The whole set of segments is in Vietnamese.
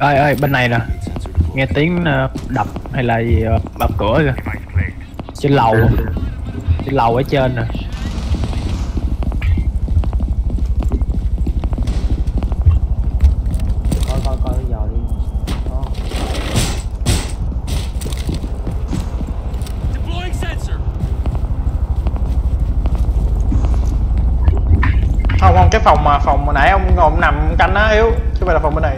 ơi bên này nè, nghe tiếng đập hay là gì bập cửa kìa. Trên lầu, trên lầu ở trên nè. Cái phòng mà nãy ông ngồi nằm canh á Hiếu, chứ phải là phòng bên này.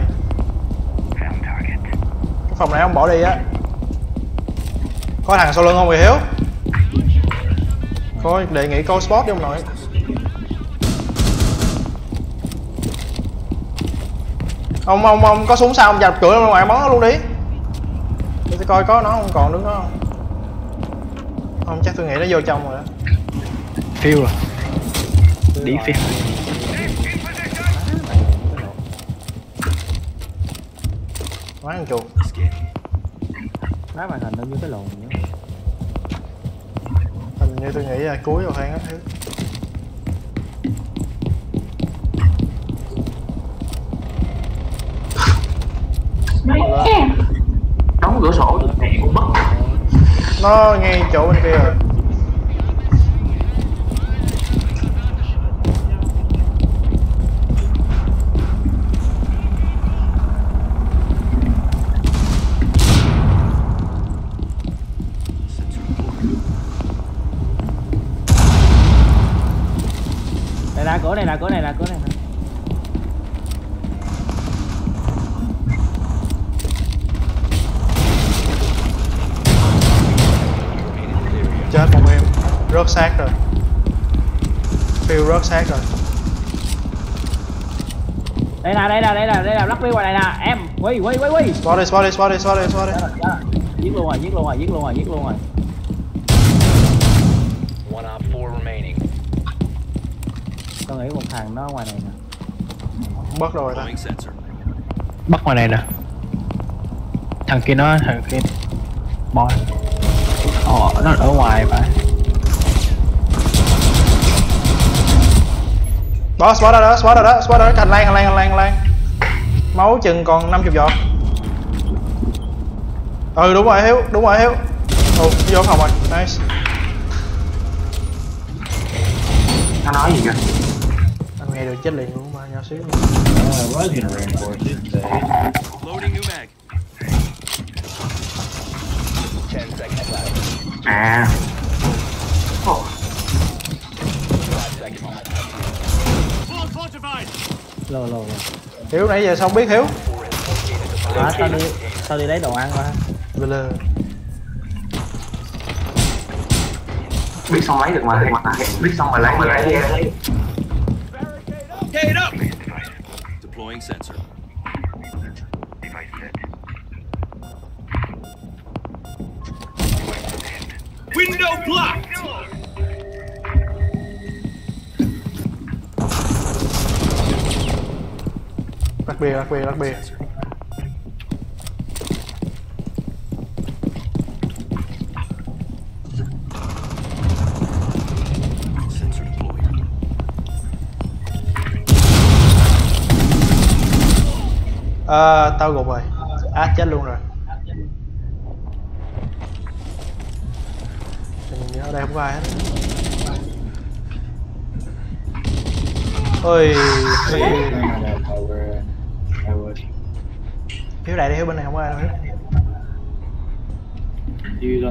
Cái phòng này ông bỏ đi á. Có thằng sau lưng không vậy Hiếu? Coi đề nghị coi spot đi ông nội. Ông có súng sao ông dập cửa ngoài món nó luôn đi. Tôi sẽ coi có nó không còn đứng đó không. Không chắc tôi nghĩ nó vô trong rồi đó. Phiêu rồi. Đi phiêu. Quá ăn chuột. Má màn hình nó như cái lồn nữa. Hình như tôi nghĩ là cuối vào hang á Hiếu. Đóng cửa sổ thì mẹ cũng mất. Nó ngay chỗ bên kia rồi. Cửa này là cửa này là cửa này là. Chết một em rớt xác rồi, Phiêu rớt xác rồi. Đây là đây là lắc đi qua đây nè em, quay. Spot đi. Giết luôn rồi. Tôi nghĩ một thằng nó ngoài này nè. Bắt rồi ta. Bắt ngoài này nè. Thằng kia nó, thằng kia bon. Ồ, nó ở ngoài phải. Đó, spot rồi đó. Hành lang. Máu chừng còn 50 giọt. Ừ, đúng rồi Hiếu. Ừ, vô phòng rồi, nice. Nó nói gì kìa? Nghe được chết liền luôn mà nhỏ xíu. À. Lô. Hiếu nãy giờ sao không biết Hiếu? Đó, tao đi lấy đồ ăn qua. Lơ. Biết xong lấy được mà. Biết xong rồi lấy. Get up! Deploying sensor. Device set. Window blocked. Lắc bia. Tao gục rồi. Chết luôn rồi. Mình ở đây không có ai hết. Ôi. Hiếu đại đi, Hiếu bên này không có ai đâu Hiếu.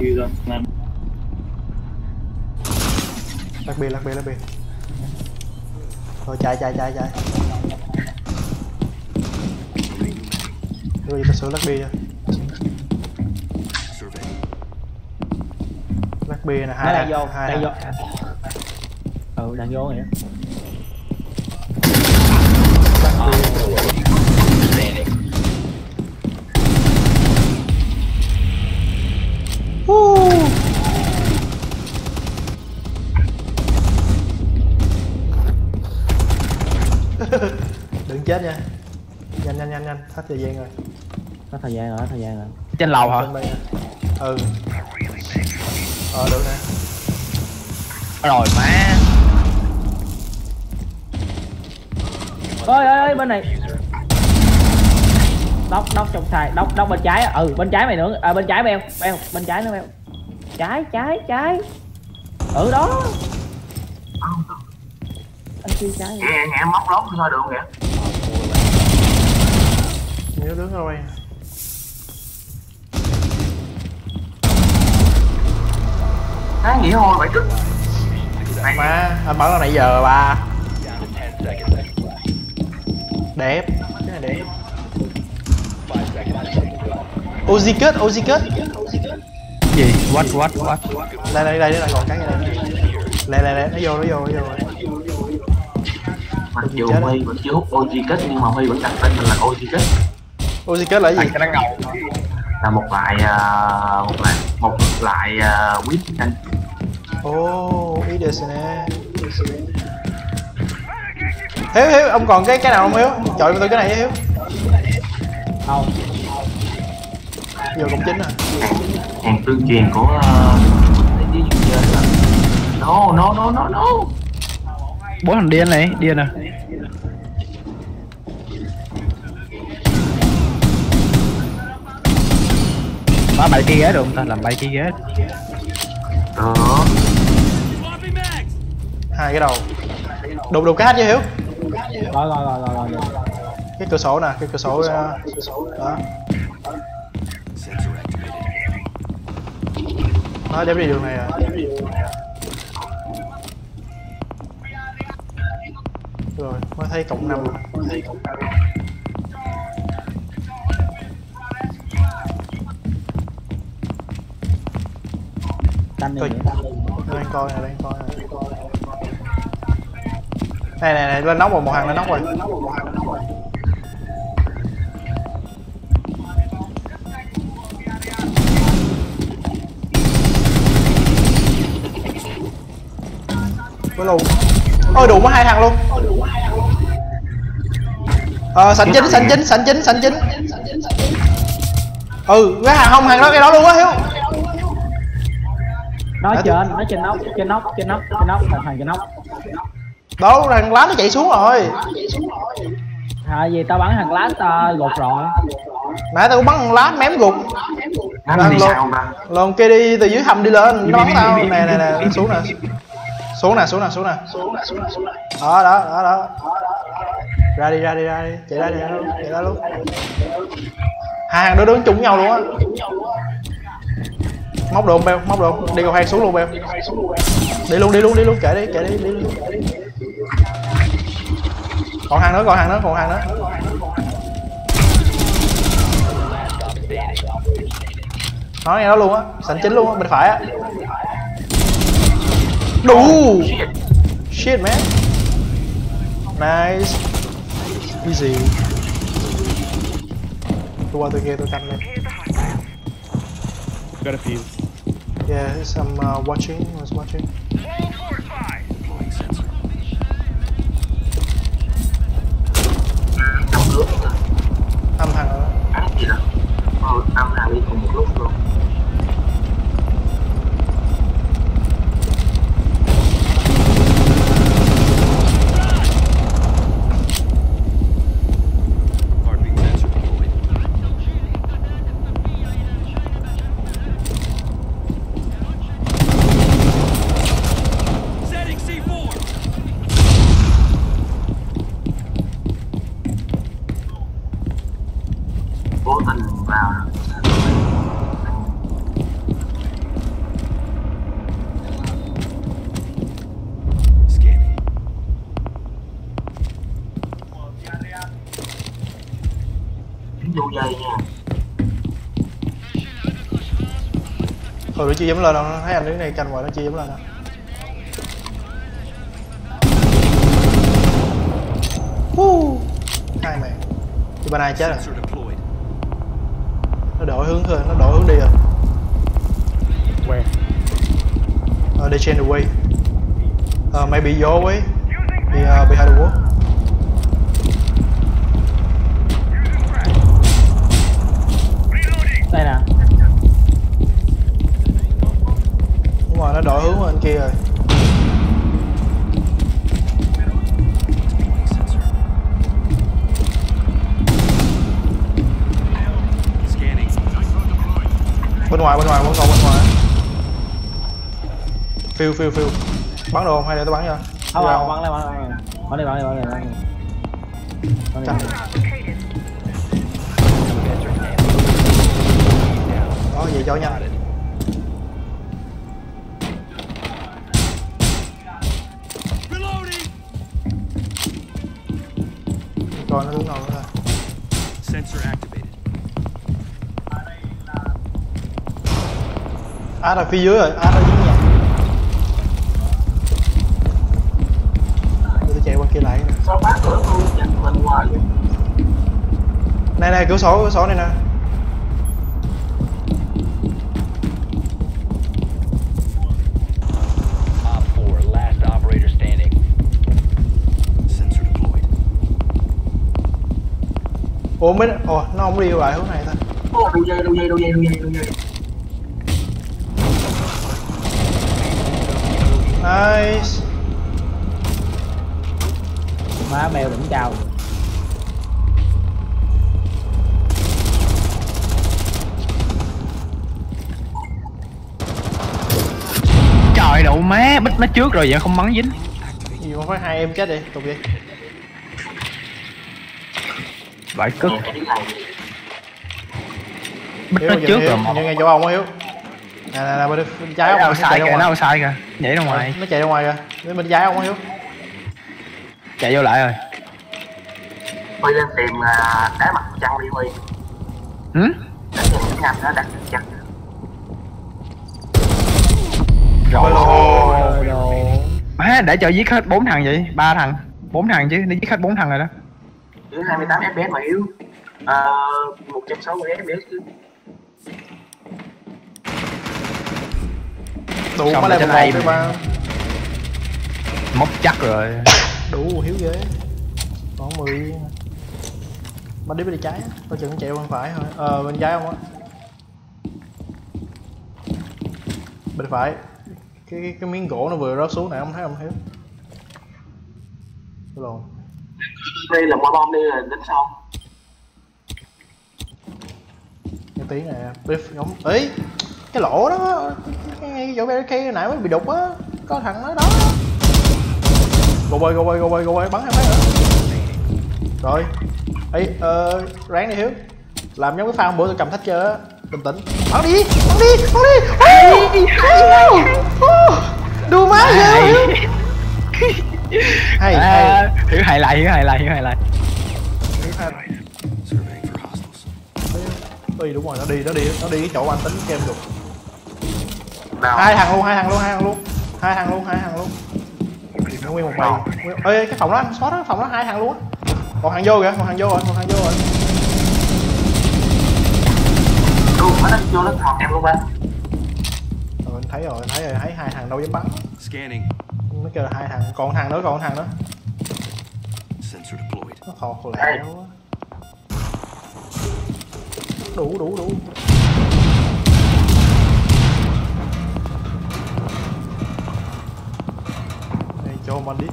Lắc bia. Thôi chạy. Rồi ta sửa lắc bia cho. Lắc bia nè, hai vô. Ừ, đang vô rồi đó. Lắc bia. Đừng chết nha. Nhanh, hết thời gian rồi. Hết thời gian rồi. Trên lầu hả? Ừ. Được nè. Rồi má. Ơi bên này. đốc trong xài, đốc bên trái. Ừ, bên trái mày nữa. À, bên trái beo, bên trái nữa beo. Trái. Ừ đó. Anh kia trái. Vậy em móc lót thôi được không kìa. Nếu đứng thôi. Á nghỉ hồi vậy cứt. Má, anh bảo là nãy giờ ba. Đẹp, cái này đẹp. Ozi kết. Gì? What? Đây, còn cái này đây. Đây, nó vô. Mặc dù Huy vẫn chưa hút Ozi kết nhưng mà Huy vẫn đặt tên mình là Ozi kết. Ozi kết là gì? Là một loại quýt anh. Ồ, ý đề nè. Hiếu, ông còn cái nào không Hiếu? Chọi cho tôi cái này với Hiếu. Không. Giờ cũng chính rồi. Hàng tương truyền của dưới chơi là no. Bốn thằng điên này, điên à. Ba bảy cái ghế được không ta? Làm bảy cái ghế. Đó. Hai cái đầu. Đục cái hát với Hiếu. Rồi. Cái cửa sổ nè, cái cửa sổ đó. Nó đem đi đường này rồi. Rồi, mới thấy cộng 5 rồi. Đang coi nè, đang coi. Này, lên nóc rồi, một hàng lên nóc rồi. Có luôn. Ôi đủ có hai thằng luôn. Sảnh chính. Ừ, cái hàng không hàng đó cái đó luôn á Hiếu. Nó trên nóc. Đâu, thằng lá nó chạy xuống rồi. À, vì tao bắn thằng lá gục rồi. Nãy tao cũng bắn thằng lá mém gục. Lồn kia đi từ dưới hầm đi lên, nó bắn tao. Nè, xuống nè. Đó. Ra đi. Chạy ra luôn. Hai hàng đó đứng chung nhau luôn á. Móc đồ, đi cầu thang xuống luôn bèo. Đi luôn, kệ đi. Còn hàng nữa. Nó nghe đó luôn á, sảnh chính luôn á, bên phải á. Đủ. Shit man. Nice. Easy. Tôi qua tôi kia tôi canh lên. Got a few. Yeah, some was watching. Năm thằng đi cùng một lúc luôn. Nó chưa dám lên đâu, thấy anh đứng này canh ngoài nó chưa dám lên đâu. Hai mẹ. Thì bên này chết rồi. Nó đổi hướng thôi, nó đổi hướng đi rồi. Where? They change the way. Maybe your way. Behind the wall. Đây nè. Nó đổi hướng bên kia rồi. Bên ngoài Phiêu bắn đồ không hay để tôi bắn cho? Không, bắn đi. Có gì cho nha. Coi nó đúng rồi thôi. Sensor activated. À là phía dưới rồi, à là dưới. Kia lại. Sao bác cửa luôn chết mình hoài vậy? Này cửa sổ này nè. Ủa mấy nó không đi lại hướng này ta. Đồ dây. Nice. Má mèo đỉnh cao. Trời đậu má, bích nó trước rồi vậy không bắn dính. Gì mà phải hai em chết đi, tục đi. Vãi cứt. Bích nó trước rồi. Như ngay chỗ ông á Hiếu. Nè, bên trái ông sai kìa, nó sai kìa. Nhảy ra ngoài. Nó chạy ra ngoài kìa. Bên trái ông á Hiếu. Chạy vô lại rồi. Quay lên tìm đá mặt trăng đi Huy. Đánh tìm cái ngành đó, đặt được chăng. Rồi. Má, để cho giết hết 4 thằng vậy, 3 thằng. 4 thằng chứ, nó giết hết 4 thằng rồi đó. Chứ 28 FPS mà Hiếu. 160 FPS chứ. Đủ mà lên 1 với 3. Móc chắc rồi. Đủ Hiếu ghê. Còn 10. Bắn đi bên trái á, tôi chừng chạy bên phải thôi. Bên trái không á. Bên phải. Cái miếng gỗ nó vừa rớt xuống này không thấy không Hiếu. Lộn. Đây là quả bom đi là đến sau. Cái tí này beef giống. Ấy, cái lỗ đó, cái chỗ barricade nãy mới bị đục á, có thằng nó đó. Go away, bắn hai phát nữa. Rồi. Ấy, ráng đi Hiếu. Làm giống cái pha hôm bữa tôi cầm thách chơi á. Bình tĩnh. Bắn đi. Đùa má ghê Hiếu. Hay. Hiếu hài lại. Ê đúng rồi, nó đi cái chỗ anh tính kem đục. Hai thằng luôn. Nguyên một màu. Ê cái phòng đó anh shot á, phòng đó hai thằng luôn á. Một thằng vô rồi. Nó đánh vô nó thọt em luôn anh. Anh thấy rồi, thấy hai thằng đâu dám bắn. Scanning. Nó kêu là hai thằng, còn thằng nữa. Sensor deployed. Nó thọt rồi lẹ quá. Đủ. Cho mình đi.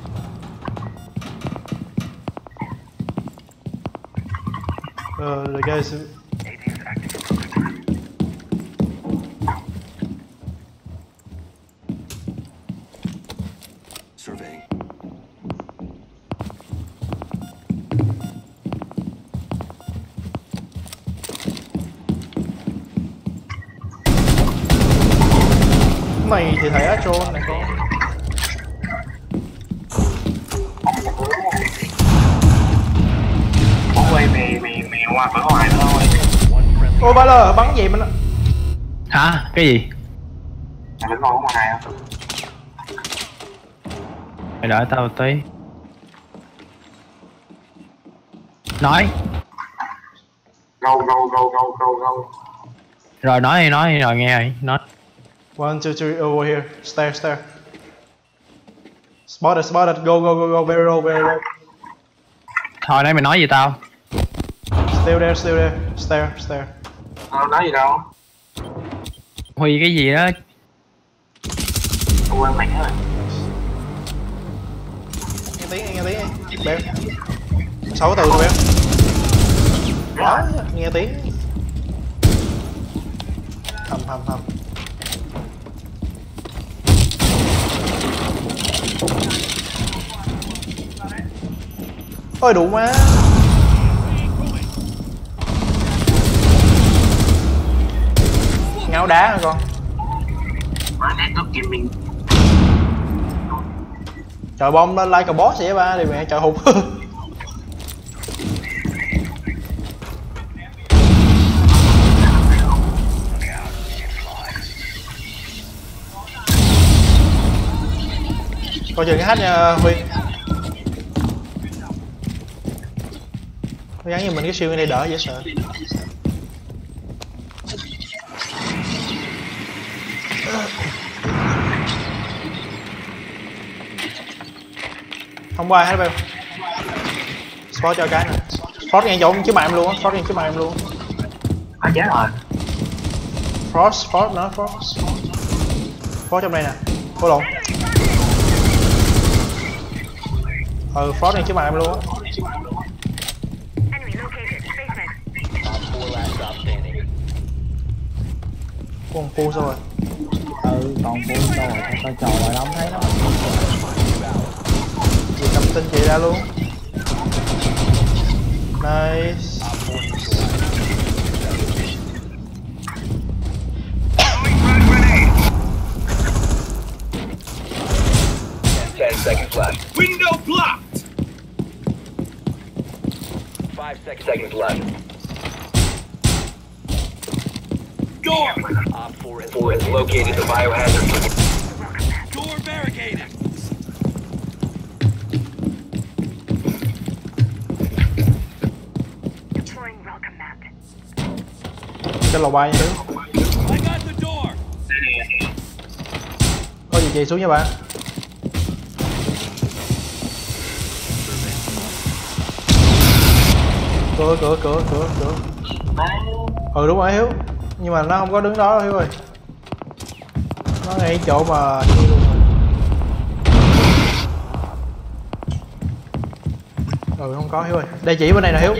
The guys. Survey. Mày thì thấy á trôn này con. Ôi ba lơ bắn gì mình hả? Cái gì? Mình ngồi ở ngoài không? Mày đợi tao một tí. Nói. Go. Rồi nói đi, rồi nghe rồi, nói. 1, 2, 3 over here. Stair. Spotted. Go. Very low. Thôi nãy mày nói gì tao? Still there. Stair. Nói gì đâu? Huy cái gì đó? Quên mẹ rồi. Nghe tiếng. Bé. 6 từ rồi bé. Đó, nghe tiếng. Không. Ôi đủ má. Ngáo đá hả con? Má để tôi kịp mình. Trời bom lên like cờ boss vậy ba, đi mẹ trời hụt. Coi chừng cái hát nha Huy. Nó gắn như mình cái siêu ở đây đỡ dễ sợ. Không qua hết bao. Spot cho cái này. Frost ngang chỗ chứ bạn em luôn á, Frost ngang chứ bạn em luôn. À chết rồi. Frost. Frost trong đây nè. Cô lộn. Frost ngang chứ bạn em luôn á. Còn full sao rồi? Còn full sao rồi? Sao trò rồi đâu thấy nó. Chị cầm tin chị ra luôn. Nice. Window blocked. 5 seconds left. Door! Op 4 has located the biohazard. Door barricaded! Deploying welcome map. I got the door! Có gì chạy xuống nha bạn. Cửa. Ừ đúng rồi Hiếu. Nhưng mà nó không có đứng đó đâu Hiếu ơi. Nó ngay chỗ mà đi luôn rồi. Ừ không có Hiếu ơi. Đây chỉ bên này nè Hiếu.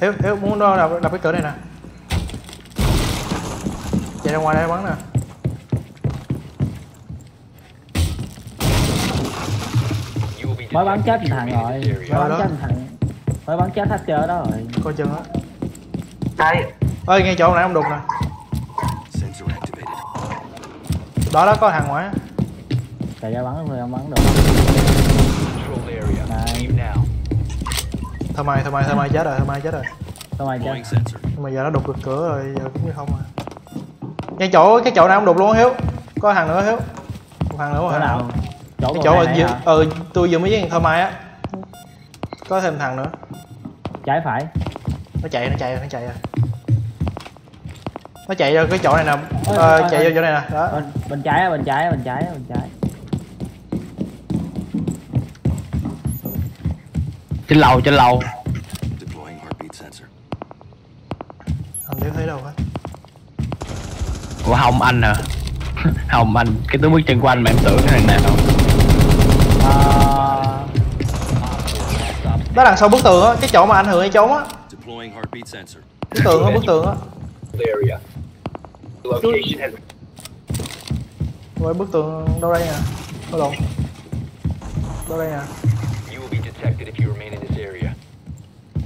Hiếu muốn nó đập cái cửa này nè. Chạy ra ngoài đây bắn nè. Mới bắn chết thằng rồi. Mới bắn chết hết trơn đó rồi. Coi chừng á. Đây. Ơi ngay chỗ hồi nãy ông đục nè. Đó đó có hàng ngoại. Tại ra bắn người không bắn được. Này. Thơm ai chết rồi, Nhưng mà giờ nó đục được cửa rồi, giờ cũng như không à. Ngay chỗ cái chỗ này ông đục luôn Hiếu. Có hàng nữa Hiếu. Một hàng nữa hả? Nào? Chỗ cái chỗ tôi vừa mới với thằng Thơm ai á. Có thêm thằng nữa. Trái phải. Nó chạy rồi. Nó chạy ra cái chỗ này nè, chạy vô chỗ này nè, đó. Bên trái. Trên lầu. Không thấy đâu hết. Ủa Hồng Anh à? Hồng Anh, cái tướng bước chân của anh mà em tưởng cái thằng nào. Đó đằng sau bức tường á, cái chỗ mà anh thường hay trốn á. Bức tường á. Rồi bức tường đâu đây nè. Đâu đây nè.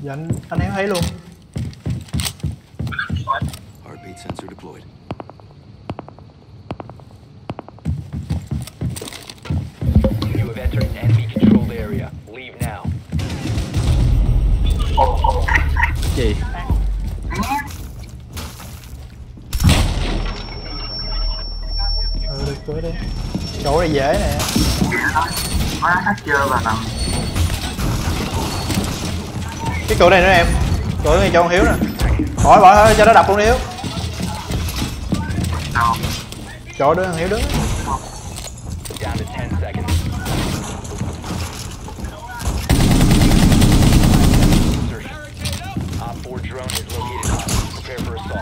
Giờ anh Hiếu thấy luôn. Gì? Cưới đi. Chỗ này dễ nè. Má hết chưa bà nằm. Cái cửa này nữa em. Cửa này cho con Hiếu nè. Bỏ thôi cho nó đập luôn đi Hiếu. Chỗ đứa thằng Hiếu đứng.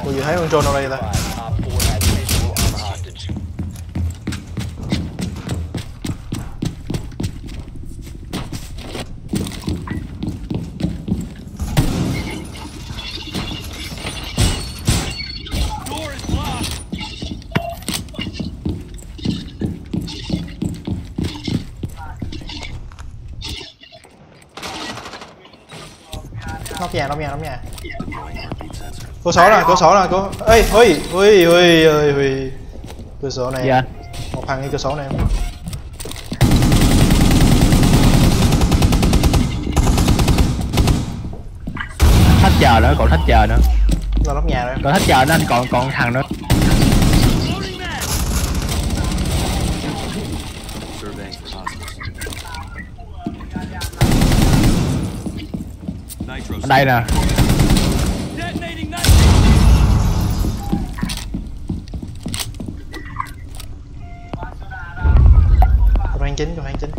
Ủa gì thấy con trôn đâu đây ta? nóc nhà. Cô 6 rồi, cô... Ê, ui. Cửa sổ này. Dạ. Một thằng đi cửa sổ này. Thách chờ nữa, còn thách chờ nữa. Còn nóc nhà nữa. Còn thách chờ nữa anh, còn thằng nữa. Ở đây nè. Còn hoang chính. Còn hoang chính.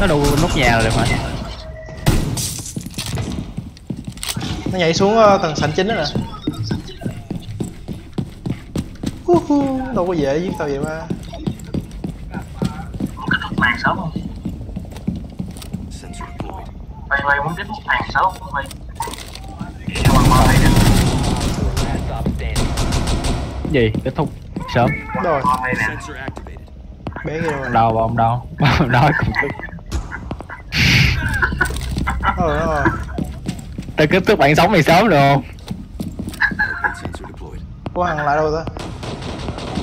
Nó đu nút nhà rồi được hả? Nó nhảy xuống tầng sảnh chính đó nè. Đâu có dễ giết tao vậy mà. Muốn kết thúc màn sớm không? Mày muốn kết thúc màn sớm không mày? Gì? Kết thúc sớm. Rồi. Bé kia rồi. Đâu bọn đâu? Bọn đói cũng tức. Rồi. Tao kết thúc bạn sống mày sớm được không? Có hàng lại đâu ta?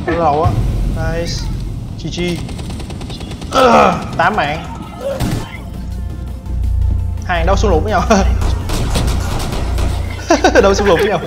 Cái lầu á. Nice. GG. 8 mạng. Hàng đâu xung đột với nhau.